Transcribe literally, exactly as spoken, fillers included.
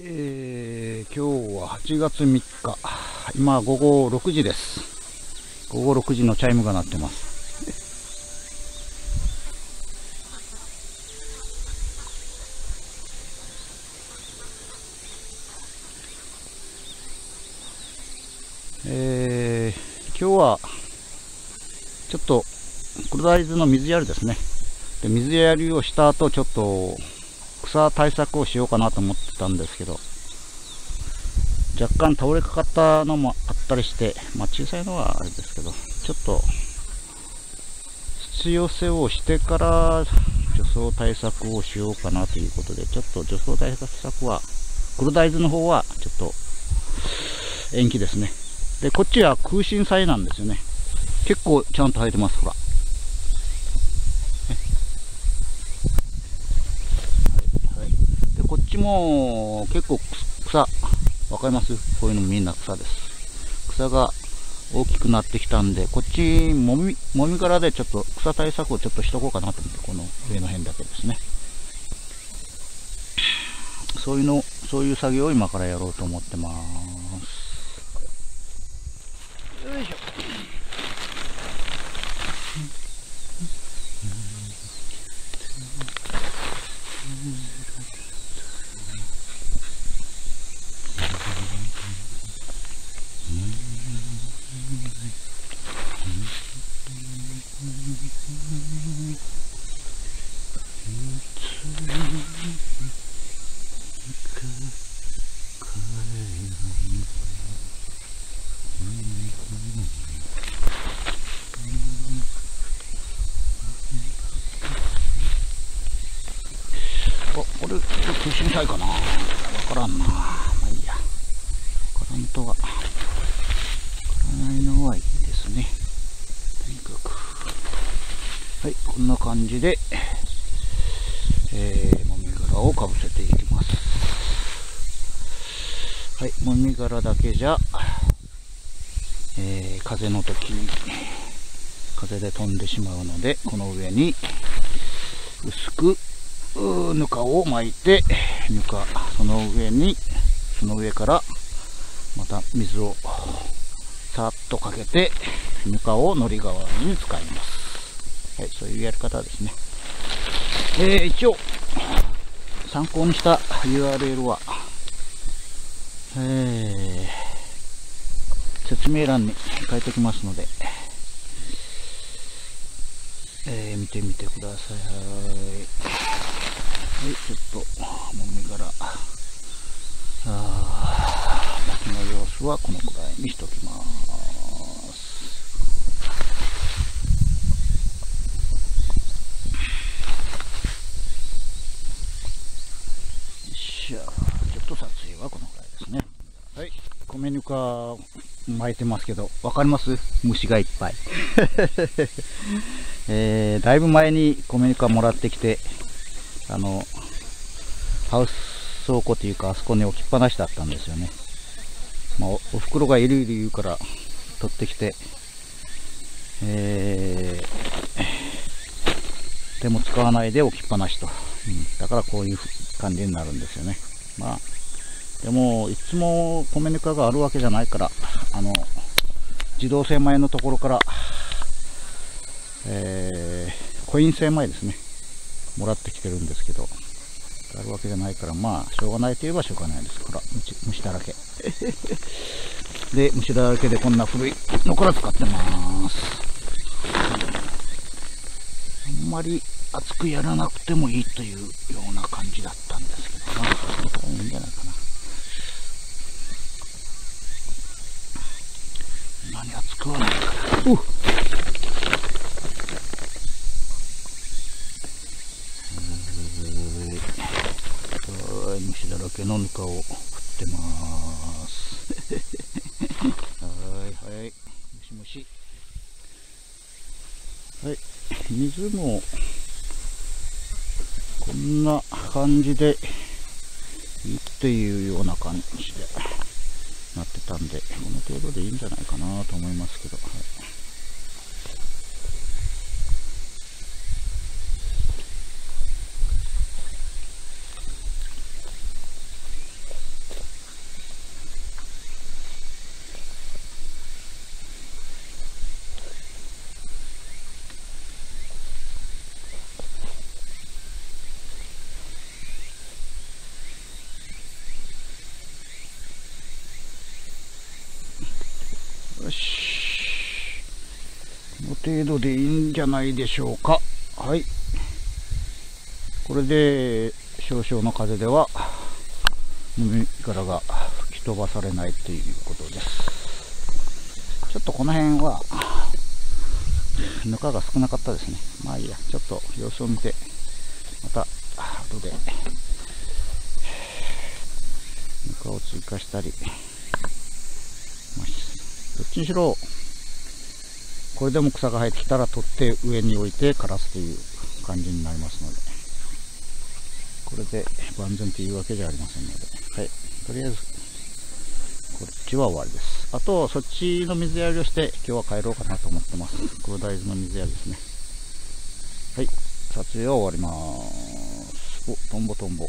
えー、今日ははちがつみっか、今ごごろくじです。ごごろくじのチャイムが鳴ってます。えー、今日はちょっと黒大豆の水やりですね。で、水やりをした後ちょっと草対策をしようかなと思ってたんですけど、若干倒れかかったのもあったりして、まあ、小さいのはあれですけど、ちょっと土寄せをしてから除草対策をしようかなということで、ちょっと除草対策は黒大豆の方はちょっと延期ですね。で、こっちは空心菜なんですよね。結構ちゃんと生えてます、ほら。こっちも結構草、わかります？こういうのみんな草です。草が大きくなってきたんで、こっちもみ、もみ殻でちょっと草対策をちょっとしとこうかなと思って、この上の辺だけですね。そういうの、そういう作業を今からやろうと思ってます。よいしょ。空心菜かな、わからんな。まあいいや、わからんとはわからないのはいいですね。とにかくはい、こんな感じで、えー、もみ殻をかぶせていきます。はい、もみ殻だけじゃ、えー、風の時に風で飛んでしまうので、この上に薄くぬかを巻いて、ぬかその上にその上からまた水をさらっとかけて、ぬかをのり代わりに使います。はい、そういうやり方ですね。えー、一応参考にした ユーアールエル は、えー、説明欄に書いておきますので、えー、見てみてください。はいはい、ちょっともみ殻、あー、薪の様子はこのくらいにしておきます。よっしゃ、ちょっと撮影はこのくらいですね。はい、米ぬか巻いてますけど、わかります？虫がいっぱい、えー、だいぶ前に米ぬかもらってきて、あのハウス倉庫というか、あそこに置きっぱなしだったんですよね。まあ、お, お袋がいるいる言うから取ってきて、えー、でも使わないで置きっぱなしと、うん、だからこういう感じになるんですよね。まあ、でもいつも米ぬかがあるわけじゃないから、あの自動精米のところから、えー、コイン精米ですね、もらってきてるんですけど、あるわけじゃないから、まあしょうがないといえばしょうがないですから、虫だらけで、虫だらけでこんな古いのから使ってます。あんまり厚くやらなくてもいいというような感じだったんですけどな、いいんじゃないかな。何厚くはないから、うっ、虫だらけのぬかを振ってまーすはいはい、むしむし。はい、水もこんな感じでいいっていうような感じでなってたんで、この程度でいいんじゃないかなと思いますけど、はい、程度でいいんじゃないでしょうか。はい。これで少々の風では麦殻が吹き飛ばされないということです。ちょっとこの辺はぬかが少なかったですね。まあいいや、ちょっと様子を見て、また後でぬかを追加したり、どっちにしろこれでも草が生えてきたら取って上に置いて枯らすという感じになりますので、これで万全というわけじゃありませんので、はい、とりあえずこっちは終わりです。あとそっちの水やりをして今日は帰ろうかなと思ってます。これ大豆の水やりですね。はい、撮影は終わります。お、トンボトンボ。